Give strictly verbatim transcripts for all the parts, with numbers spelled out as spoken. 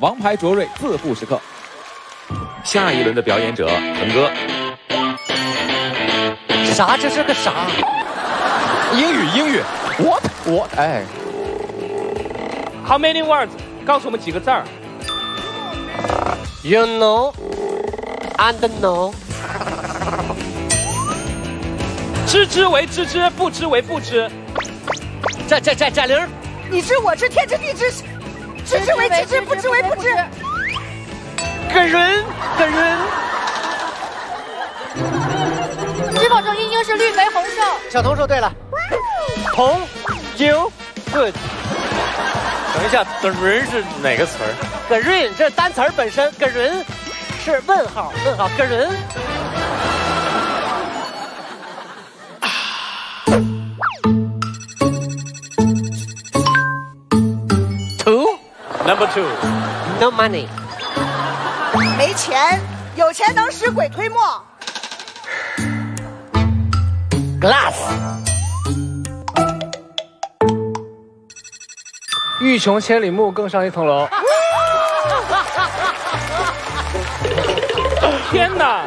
王牌卓瑞自负时刻。下一轮的表演者腾哥。啥？这是个啥？英语英语 ，what what？ 哎 ，How many words？ 告诉我们几个字儿。You know and know。 知之为知之，不知为不知。占占占占零，你知我知天知地知，知之为知之，不知为不知。个人个人。知否中英英是绿肥红瘦。小童说对了。红 ，you good。等一下，个人是哪个词儿？个人这单词本身，个人是问号问号，个人。 Number two, no money. 没钱，有钱能使鬼推磨。Glass. 欲穷千里目，更上一层楼。天哪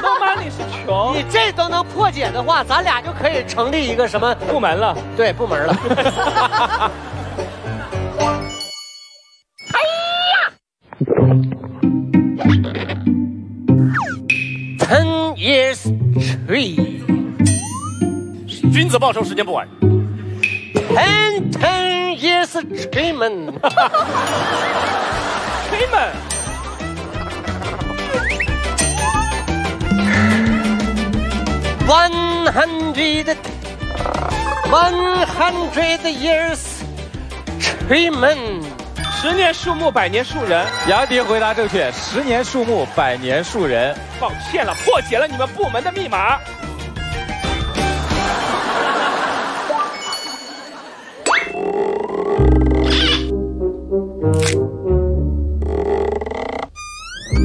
！no money 是穷。你这都能破解的话，咱俩就可以成立一个什么部门了？对，部门了。哎呀 ！Ten years tree。君子报仇，时间不晚。Ten ten years treatment。treatment。 One hundred, one hundred years, treatment. 十年树木，百年树人。杨迪回答正确，十年树木，百年树人。抱歉了，破解了你们部门的密码。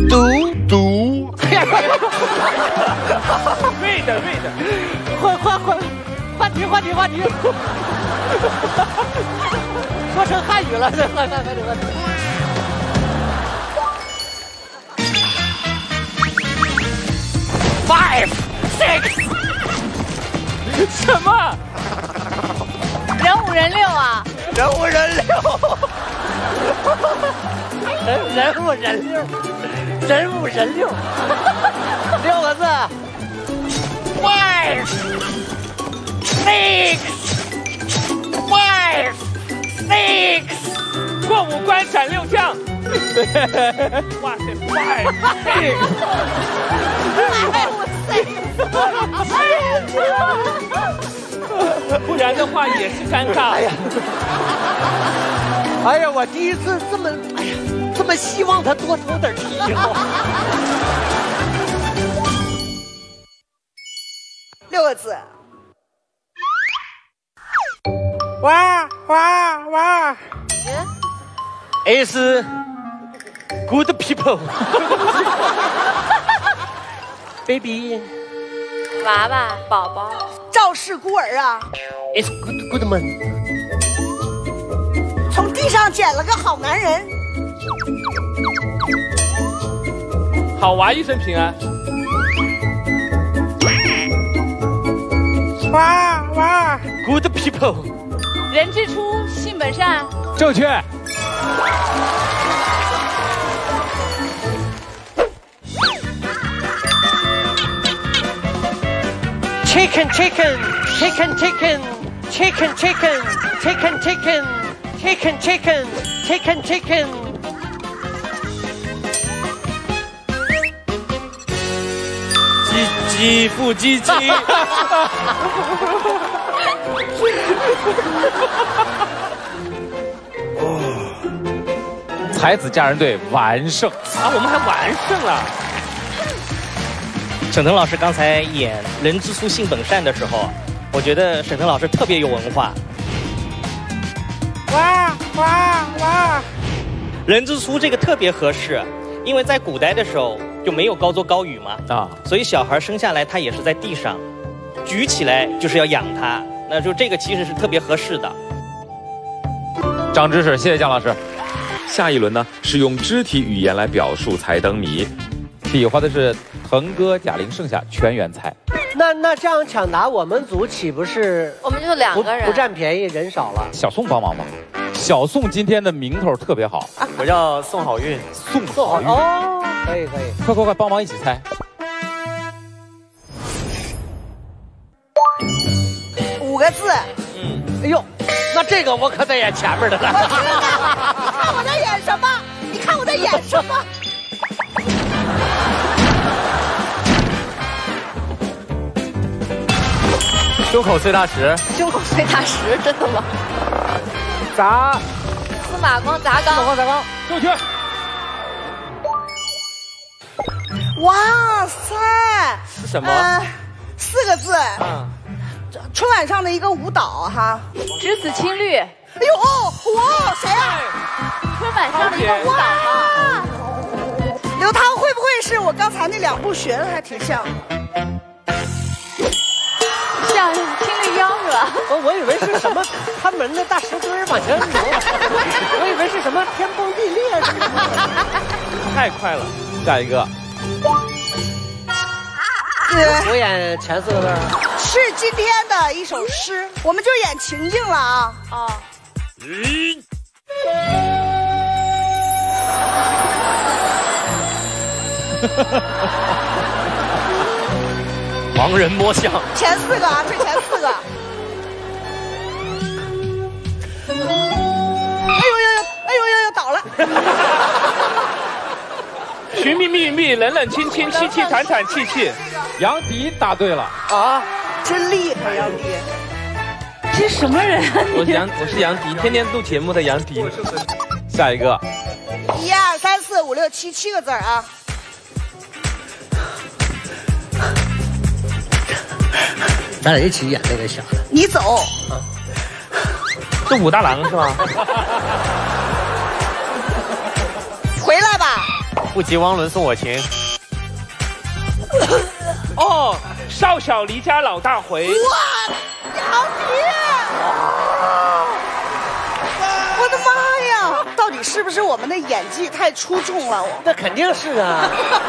读读。对的，对的，换换换，话题话题话题，说成汉语了，这快快快点快点！Five, six， 什么？人五人六啊？人五人六，人五人六，人五人六，六个字。 Five, six, five, six. 过五关斩六将。哇塞 ，five, six. 不然的话也是尴尬呀。哎呀，我第一次这么，哎呀，这么希望他多投点题哦。 六个字，哇哇哇 ！Is good people, baby。娃娃宝宝，赵氏孤儿啊。Is good good man。从地上捡了个好男人。好娃一生平安。 哇哇 ，Good people， 人之初，性本善，正确。Chicken chicken chicken chicken chicken chicken chicken chicken chicken chicken chicken chicken。鸡鸡不鸡鸡。 哦，才子佳人队完胜啊！我们还完胜了。沈腾老师刚才演《人之初性本善》的时候，我觉得沈腾老师特别有文化。哇哇哇！人之初这个特别合适，因为在古代的时候就没有高桌高椅嘛啊，所以小孩生下来他也是在地上。 举起来就是要养它，那就这个其实是特别合适的。长知识，谢谢姜老师。下一轮呢是用肢体语言来表述猜灯谜，比划的是腾哥、贾玲，剩下全员猜。那那这样抢答，我们组岂不是我们就两个人不占便宜，人少了？小宋帮忙吧。 小宋今天的名头特别好，我叫宋好运，宋好运哦，可以可以，快快快，帮忙一起猜。五个字，嗯，哎呦，那这个我可得演前面的了。我知道，你看我在演什么？你看我在演什么？胸口碎大石，胸口碎大石，真的吗？ 砸！司马光砸缸。司马光砸缸。正确。哇塞！是什么、呃？四个字。嗯。春晚上的一个舞蹈哈。只此青绿。哎呦哦，哇，谁啊？春晚上的一个舞蹈哈。刘涛会不会是我刚才那两步学的还挺像？像青绿秧是吧？我我以为是什么。看门的大石墩往前走，我以为是什么天崩地裂，太快了。下一个，我演前四个字是今天的一首诗，我们就演情境了啊啊！盲人摸象，前四个啊，这前四个。 寻觅觅觅，冷冷清清，凄凄惨惨戚戚。杨迪答对了啊，真厉害，杨迪！这什么人？我杨，我是杨迪，天天录节目的杨迪。下一个，一二三四五六七，七个字啊。咱俩一起演这个小的。你走。是武大郎是吗？回来吧！不及汪伦送我情。哦，少小离家老大回。哇，杨迪！我的妈呀！到底是不是我们的演技太出众了？我那肯定是啊，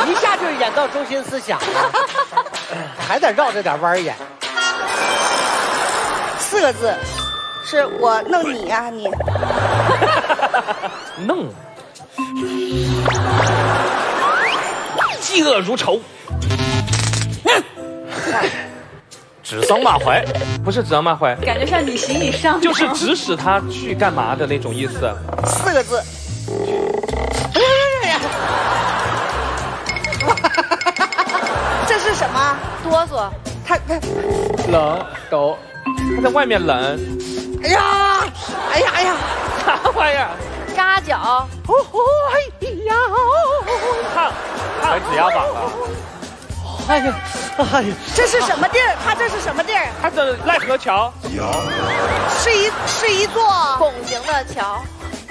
一下就演到中心思想了，还得绕着点弯演。四个字，是我弄你呀、啊、你。弄。 嫉恶如仇，指桑骂槐，不是指桑骂槐，感觉像你行你上，就是指使他去干嘛的那种意思。四个字。这是什么？哆嗦。他他冷抖，他在外面冷。哎呀，哎呀，哎呀，啥玩意儿？ 扎脚，哦吼哎呀！看，看指压板了。哎呀，哎呀！这是什么地儿？它这是什么地儿？它的奈何桥。是一是一座拱形的桥，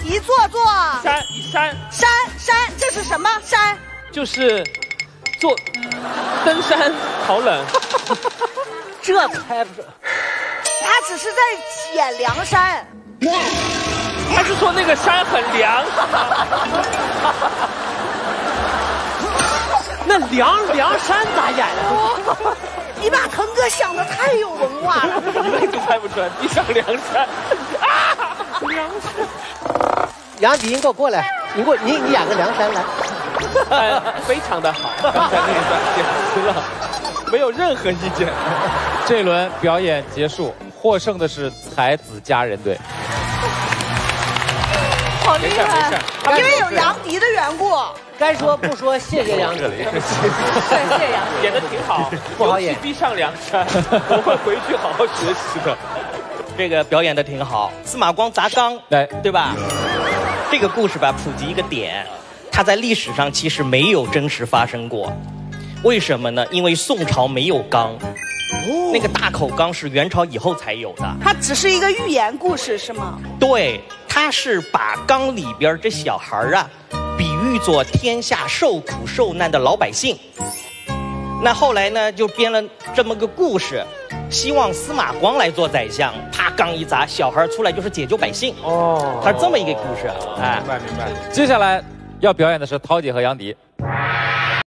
一座座山山山山，这是什么山？就是坐登山，好冷。这猜不准。他只是在演梁山。 他是说那个山很凉，那凉凉山咋演呀？你把腾哥想的太有文化了，一辈子猜不出来。你想凉山啊？凉山。杨迪，你给我过来，你给我，你你演个凉山来、哎，非常的好，刚才那一段简直了，没有任何意见。这一轮表演结束，获胜的是才子佳人队。 好厉害！因为有杨迪的缘故，该说不说，谢谢杨迪，谢谢杨迪，演的挺好，不好演，逼上梁山，我会回去好好学习的。这个表演的挺好，司马光砸缸，对对吧？这个故事吧，普及一个点，它在历史上其实没有真实发生过，为什么呢？因为宋朝没有缸。 那个大口缸是元朝以后才有的，它只是一个寓言故事是吗？对，它是把缸里边这小孩啊，比喻作天下受苦受难的老百姓。那后来呢，就编了这么个故事，希望司马光来做宰相，啪杠一砸，小孩出来就是解救百姓。哦，他是这么一个故事。哎，明白明白。接下来要表演的是陶姐和杨迪。